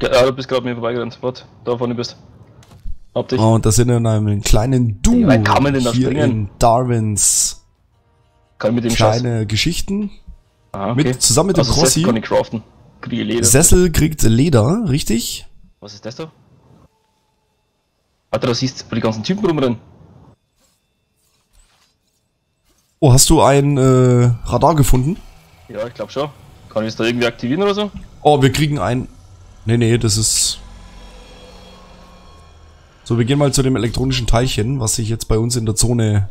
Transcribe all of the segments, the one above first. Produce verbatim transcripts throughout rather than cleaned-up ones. Ja, du bist gerade mir vorbeigerannt, warte, da vorne bist. Hab dich. Oh, und da sind wir in einem kleinen Du. Wie weit kann man denn da hier springen? In Darwins. Kann mit dem kleine Schuss. Geschichten. Ah, okay. Mit, zusammen mit also dem Crossi. Kann ich craften. Kriege Leder. Sessel kriegt Leder, richtig? Was ist das da? Alter, da siehst du die ganzen Typen rumrennen. Oh, hast du ein äh, Radar gefunden? Ja, ich glaube schon. Kann ich es da irgendwie aktivieren oder so? Oh, wir kriegen ein... Nee, nee, das ist... So, wir gehen mal zu dem elektronischen Teilchen, was sich jetzt bei uns in der Zone...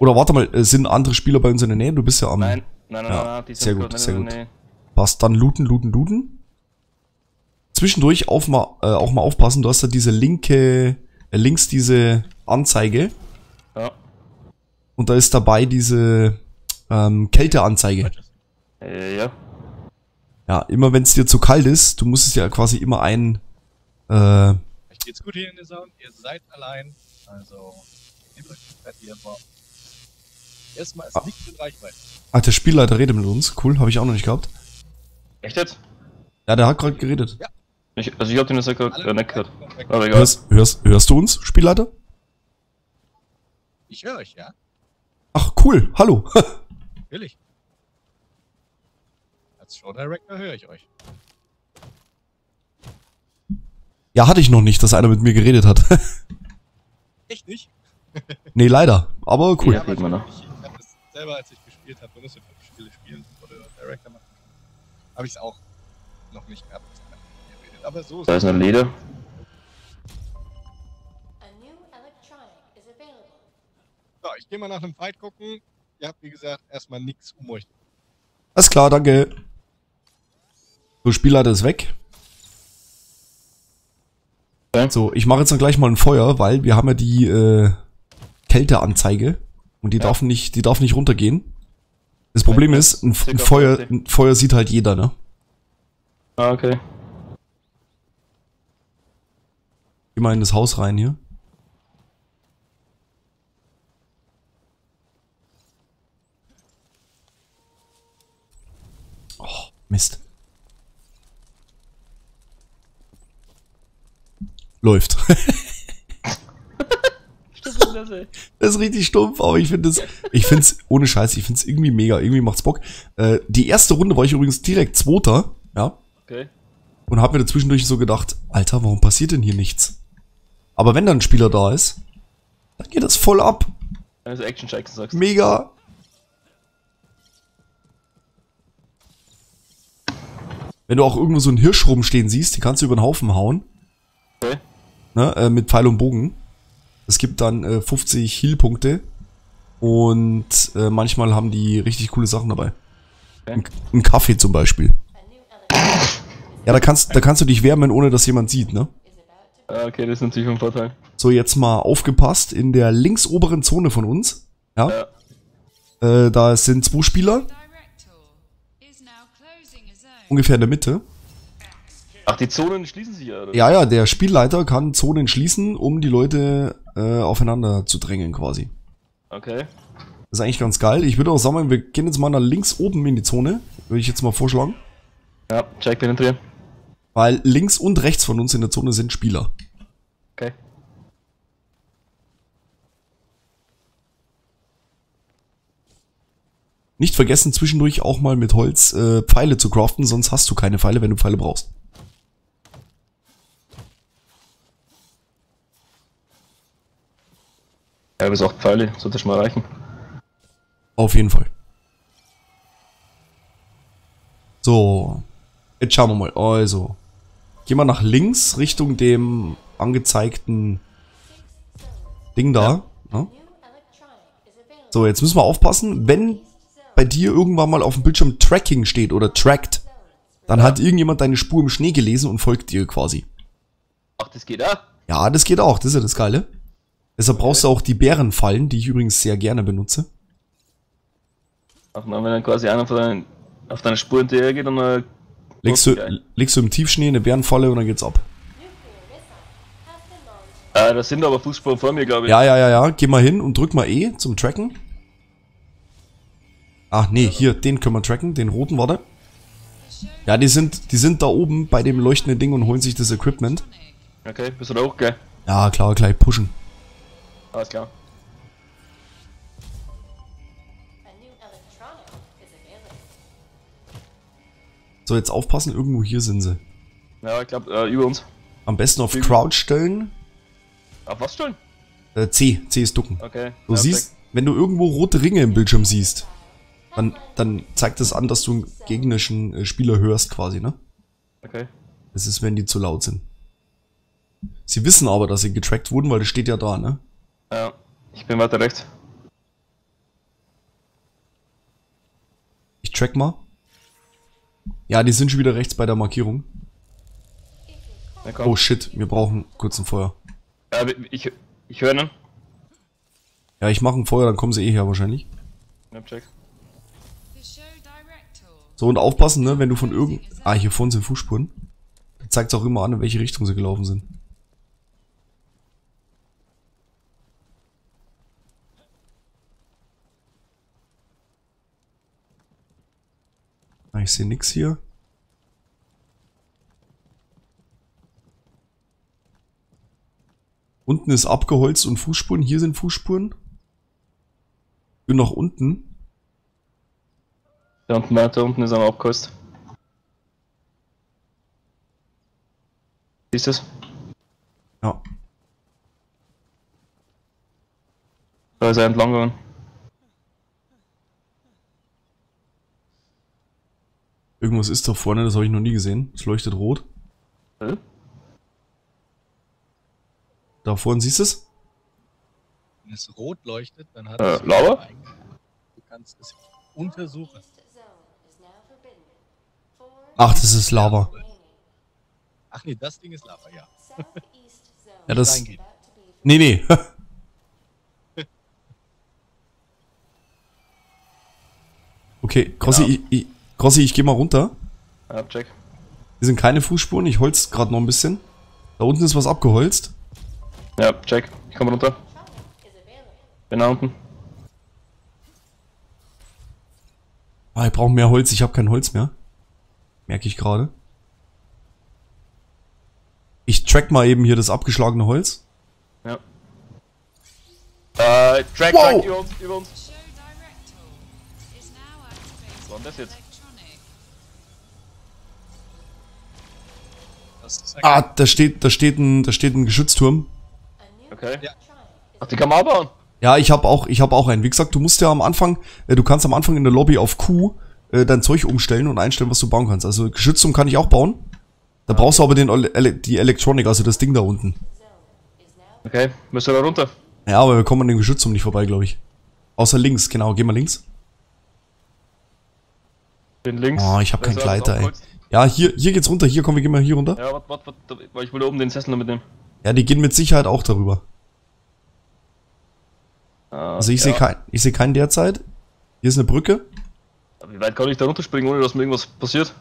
Oder warte mal, sind andere Spieler bei uns in der Nähe? Du bist ja am... Nein, nein, nein, ja, nein, die sind sehr gut, sehr gut. Passt, dann looten, looten, looten. Zwischendurch auf mal, äh, auch mal aufpassen, du hast ja diese linke... Äh, links diese Anzeige. Ja. Und da ist dabei diese ähm, Kälteanzeige. Äh, ja. Ja, immer wenn es dir zu kalt ist, du musst es ja quasi immer ein... Äh, Euch geht's gut hier in der Sound, ihr seid allein, also... Erstmal ist nichts in Reichweite. Ah, der Spielleiter redet mit uns, cool, habe ich auch noch nicht gehabt. Echt jetzt? Ja, der hat gerade geredet. Ja. Ich, also ich hab den jetzt gerade äh, nicht gehört. Aber egal. Hörst, hörst, hörst du uns, Spielleiter? Ich höre euch, ja. Ach, cool, hallo. Natürlich. Show Director höre ich euch. Ja, hatte ich noch nicht, dass einer mit mir geredet hat. Echt nicht? Nee, leider. Aber cool. Ja, aber ich ich habe das selber, als ich gespielt habe, benutzt, wenn ich Spiele spielen oder Director machen, habe ich es auch noch nicht gehabt. Aber so ist da ist eine Leder. So, ich gehe mal nach einem Fight gucken. Ihr habt, wie gesagt, erstmal nichts um euch. Alles klar, danke. So, Spielleiter ist weg. Okay. So, ich mache jetzt dann gleich mal ein Feuer, weil wir haben ja die äh, Kälteanzeige und die, ja. darf nicht, die darf nicht runtergehen. Das Problem okay. ist, ein, ein, Feuer, ein Feuer sieht halt jeder, ne? Ah, okay. Geh mal in das Haus rein hier. Oh, Mist. Läuft. Das ist richtig stumpf, aber ich finde es, ich finde es ohne Scheiß, ich finde es irgendwie mega, irgendwie macht's Bock. Äh, die erste Runde war ich übrigens direkt Zweiter, ja. Okay. Und habe mir dazwischendurch so gedacht, Alter, warum passiert denn hier nichts? Aber wenn dann ein Spieler da ist, dann geht das voll ab. Also Action Jackson sagst du. Mega. Wenn du auch irgendwo so einen Hirsch rumstehen siehst, den kannst du über den Haufen hauen. Okay. Ne, äh, mit Pfeil und Bogen. Es gibt dann äh, fünfzig Heal-Punkte. Und äh, manchmal haben die richtig coole Sachen dabei. Okay. Ein Kaffee zum Beispiel. Ja, da kannst, da kannst du dich wärmen, ohne dass jemand sieht, ne? Okay, das ist natürlich ein Vorteil. So, jetzt mal aufgepasst. In der links oberen Zone von uns. Ja. ja. Äh, da sind zwei Spieler. Ungefähr in der Mitte. Ach, die Zonen schließen sich ja, oder? Ja, ja, der Spielleiter kann Zonen schließen, um die Leute äh, aufeinander zu drängen quasi. Okay. Das ist eigentlich ganz geil. Ich würde auch sagen, wir gehen jetzt mal nach links oben in die Zone. Würde ich jetzt mal vorschlagen. Ja, check penetrieren. Weil links und rechts von uns in der Zone sind Spieler. Okay. Nicht vergessen, zwischendurch auch mal mit Holz äh, Pfeile zu craften, sonst hast du keine Pfeile, wenn du Pfeile brauchst. Ja, du bist auch Pfeile, sollte schon mal reichen. Auf jeden Fall. So, jetzt schauen wir mal. Also, gehen wir nach links Richtung dem angezeigten Ding da. Ja. Ja. So, jetzt müssen wir aufpassen, wenn bei dir irgendwann mal auf dem Bildschirm Tracking steht oder Tracked, dann ja. hat irgendjemand deine Spur im Schnee gelesen und folgt dir quasi. Ach, das geht auch? Ja, das geht auch, das ist ja das Geile. Deshalb brauchst du auch die Bärenfallen, die ich übrigens sehr gerne benutze. Ach man, wenn dann quasi einer deinen, auf deine Spur hinterher geht, dann... Äh, legst, du, legst du im Tiefschnee eine Bärenfalle und dann geht's ab. Äh, das sind aber Fußspuren vor mir, glaube ich. Ja, ja, ja, ja. Geh mal hin und drück mal E zum Tracken. Ach nee, ja. Hier, den können wir tracken, den roten, warte. Ja, die sind, die sind da oben bei dem leuchtenden Ding und holen sich das Equipment. Okay, bist du da auch, gell? Ja, klar, gleich pushen. Alles klar. So, jetzt aufpassen, irgendwo hier sind sie. Ja, ich glaube, äh, über uns. Am besten auf Crouch stellen. Auf was stellen? Äh, C. C ist ducken. Okay. Du ja, siehst, perfekt. Wenn du irgendwo rote Ringe im Bildschirm siehst, dann, dann zeigt das an, dass du einen gegnerischen äh, Spieler hörst quasi, ne? Okay. Das ist, wenn die zu laut sind. Sie wissen aber, dass sie getrackt wurden, weil das steht ja da, ne? Ja, ich bin weiter rechts. Ich track mal. Ja, die sind schon wieder rechts bei der Markierung. Ja, oh shit, wir brauchen kurz ein Feuer. Ja, ich, ich höre ne? Ja, ich mache ein Feuer, dann kommen sie eh her wahrscheinlich. Ja, check. So, und aufpassen, ne, wenn du von irgend... Ah, hier vorne sind Fußspuren. Da zeigt es auch immer an, in welche Richtung sie gelaufen sind. Ich sehe nichts hier. Unten ist abgeholzt und Fußspuren. Hier sind Fußspuren. Ich bin nach unten. Da unten, da unten ist aber abgeholzt. Siehst du das? Ja. Da ist er entlang gegangen. Irgendwas ist da vorne, das habe ich noch nie gesehen. Es leuchtet rot. Hä? Da vorne siehst du es? Wenn es rot leuchtet, dann hat äh, es... Blaue? Du kannst es untersuchen. Ach, das ist Lava. Ach nee, das Ding ist Lava, ja. Ja, das... Nee, nee. Okay, Krossi, genau. ich... ich Grossi, ich geh mal runter. Ja, check. Hier sind keine Fußspuren, ich holz gerade noch ein bisschen. Da unten ist was abgeholzt. Ja, check. Ich komm runter. Bin da unten. Ah, ich brauche mehr Holz, ich habe kein Holz mehr. Merke ich gerade. Ich track mal eben hier das abgeschlagene Holz. Ja. Äh, track, wow. Track über uns, über uns. Was war denn das jetzt? Ah, da steht, da steht ein, da steht ein Geschützturm. Okay. Ja. Ach, die kann man bauen. Ja, ich habe auch, ich habe auch einen. Wie gesagt, du musst ja am Anfang, äh, du kannst am Anfang in der Lobby auf Q äh, dein Zeug umstellen und einstellen, was du bauen kannst. Also Geschützturm kann ich auch bauen. Da okay. Brauchst du aber den, ele, die Elektronik, also das Ding da unten. Okay, müssen wir da runter. Ja, aber wir kommen an dem Geschützturm nicht vorbei, glaube ich. Außer links, genau. Geh mal links. Bin links. Oh, ich habe keinen Gleiter, ey. Ja, hier, hier geht's runter, hier, komm, wir gehen mal hier runter. Ja, warte, warte, warte, ich will da oben den Sessel noch mitnehmen. Ja, die gehen mit Sicherheit auch darüber. Ah, also ich ja. sehe keinen, ich sehe keinen derzeit. Hier ist eine Brücke. Aber wie weit kann ich da runterspringen, ohne dass mir irgendwas passiert?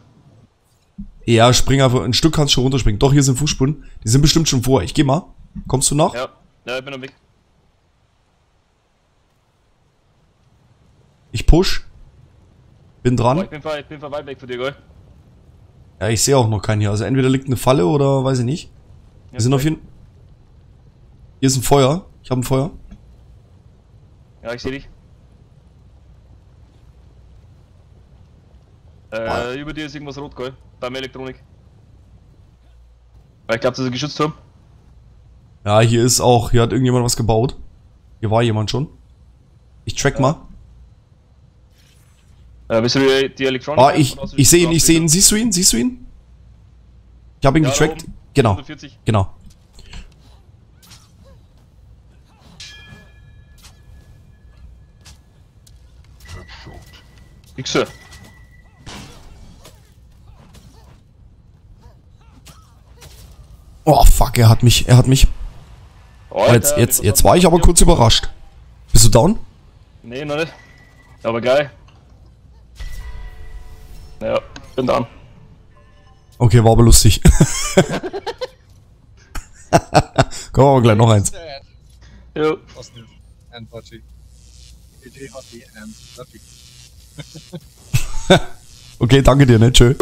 Ja, spring einfach, ein Stück kannst du schon runterspringen. Doch, hier sind Fußspuren, die sind bestimmt schon vor. Ich geh mal. Kommst du nach? Ja, ja, ich bin am Weg. Ich push. Bin dran. Oh, ich bin voll, ich bin voll weit weg von dir, gell? Ja, ich sehe auch noch keinen hier. Also entweder liegt eine Falle oder weiß ich nicht. Wir ja, sind okay. Auf jeden Fall... Hier ist ein Feuer. Ich habe ein Feuer. Ja, ich sehe dich. Äh, oh. Über dir ist irgendwas rot, geil. Beim Elektronik. Ich glaube, das ist ein Geschützturm. Ja, hier ist auch... Hier hat irgendjemand was gebaut. Hier war jemand schon. Ich track ja. mal. Äh, bist du die, die Elektronik? Ah, ich, ich sehe ihn, ich sehe ihn. Siehst du ihn? Siehst du ihn? Ich habe ihn ja, getrackt. Genau. hundertvierzig. Genau. X. Oh fuck, er hat mich, er hat mich. Oh, Alter, jetzt, jetzt, jetzt war ich aber kurz überrascht. Bist du down? Nee, noch nicht. Aber geil. Ja, bin dran. Okay, war aber lustig. Komm, aber gleich noch eins. Jo. Okay, danke dir, ne? Tschö.